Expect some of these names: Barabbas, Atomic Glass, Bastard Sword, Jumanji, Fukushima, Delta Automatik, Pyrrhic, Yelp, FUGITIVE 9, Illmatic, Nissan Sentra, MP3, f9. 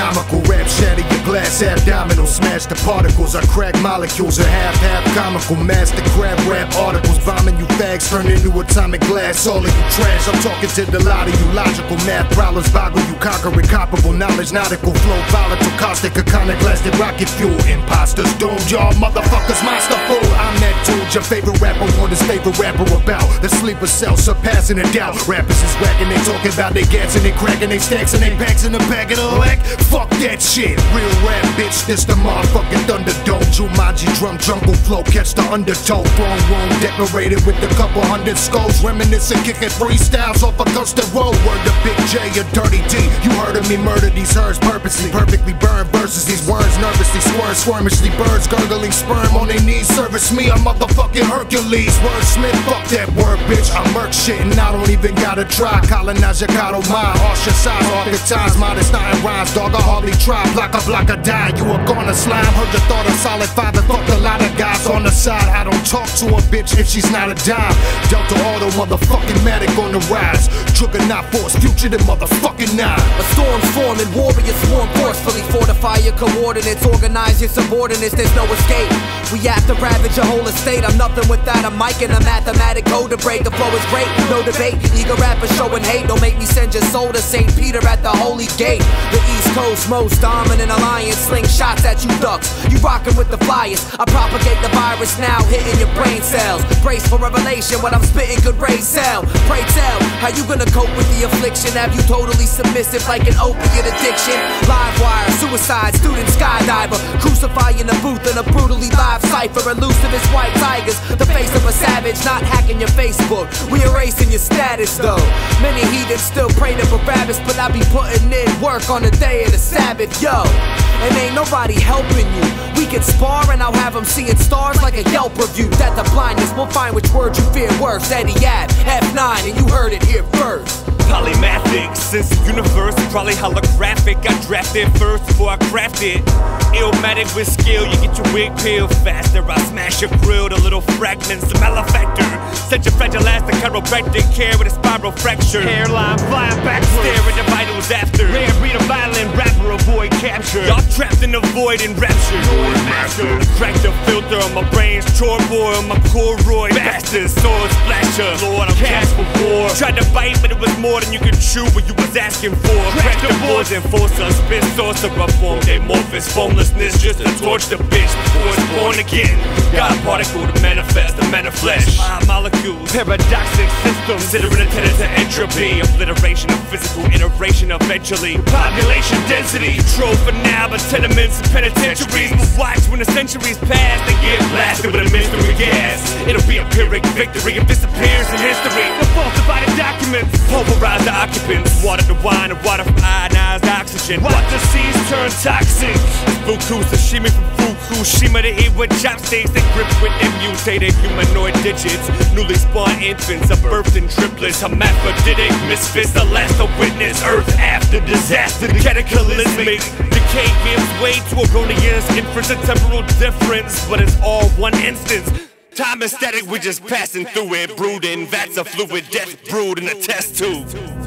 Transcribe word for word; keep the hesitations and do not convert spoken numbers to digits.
economical rap, shatter your glass abdominal, smash the particles. I crack molecules, a half half comical master crab rap articles, bombing you fags, turn into atomic glass. All of you trash, I'm talking to the lot of you. Logical math problems boggle you, conquering comparable knowledge, nautical flow, volatile, caustic, iconoclastic, rocket fuel. Imposters doomed, y'all motherfuckers, monster fool. I'm that dude your favorite rapper warned his favorite rapper about. The sleeper cell surpassing a doubt. Rappers is whacking, they talking about they gas and they cracking, they stacks and they backs in the back of the leg. Fuck that shit, real rap bitch, this the motherfucking Thunderdome. Jumanji drum, jungle flow, catch the undertow. Throne room decorated with a couple hundred skulls, reminiscent kicking freestyles off a custom road. Word to Big J or Dirty D, you heard of me, murder these herds purposely, perfectly burned verses, these words nervously swerve, squirmishly birds gurgling sperm on their knees, service me, I'm motherfucking Hercules. Wordsmith, fuck that word bitch, I murk shit and I don't even gotta try. Colonize your coddle mind, ostracize archetypes, modest iron rhymes, dog I hardly try. Block a block or die, you a gonna slime, heard your thought of solid five and fucked a lot of guys on the side. I don't talk to a bitch if she's not a dime. Delta Auto motherfucking Matic on the rise, Juggernaut force, fugitive motherfucking nine. A storm forming, warriors swarm forcefully, fortify your coordinates, organize your subordinates, there's no escape. We have to ravage your whole estate, I'm nothing without a mic and a mathematic code to break. The flow is great, no debate, eager rappers showing hate, don't make me send your soul to Saint Peter at the Holy Gate. The East Coast most dominant alliance, sling shots at you ducks, you rockin' with the flyers. I propagate the virus now, hitting your brain cells, brace for revelation, what I'm spitting could raise hell. Pray tell, how you gonna cope with the affliction? Have you totally submissive like an opiate addiction? Live wire, suicide, student skydiver, crucifying the booth in a brutally live cipher, elusive as white tigers, the face of a savage, not hacking your Facebook, we erasing your status though. Many heathens still pray to Barabbas, but I be putting in work on the day of the Sabbath, yo. And ain't nobody helping you. We can spar and I'll have them seeing stars like a Yelp review. That the blindness will find which word you fear worse. Eddie Ab, F nine, and you heard it here first. Polymathic, since the universe is probably holographic, I drafted first before I crafted. Illmatic with skill, you get your wig peeled faster. I smash your grill to little fragments of malefactor. Set your fragile ass to chiropractic care with a spiral fracture. Hairline flying backwards, staring the vitals after. Rare breed of violent rapper, avoid capture. Y'all trapped in the void and rapture. Noise master, I crack the filter on my brain's choreboard, on my corduroy. Bastard sword splasher, Lord I'm cast for war. Tried to bite but it was more than you could chew, what you was asking for. Crack, crack the boards and force us, spit sorcerer form. They morphous formlessness just to torch the bitch before it's born again. God particle to manifest, the man of flesh. My molecules, paradoxic systems, considering a tenant to entropy, obliteration of physical iteration eventually. Population density, control for now, but tenements and penitentiaries will watch when the centuries pass. They get blasted with a mystery gas. It'll be a Pyrrhic victory if this appears in history. The falsified documents pulverize the occupants. Water to wine and water from ionized oxygen. Watch the seas turn toxic. It's Buku sashimi from Fukushima. They eat with chopsticks. They grip with and mutated humanoid digits. Newly spawned infants are birthed in triplets. Hermaphroditic misfits, the last to witness Earth after disaster. The cataclysmic decay gives way to erroneous inference and temporal difference, but it's all one instance. Time is static, we're just passing through it, brooding. Vats of fluid, death brewed in a test tube.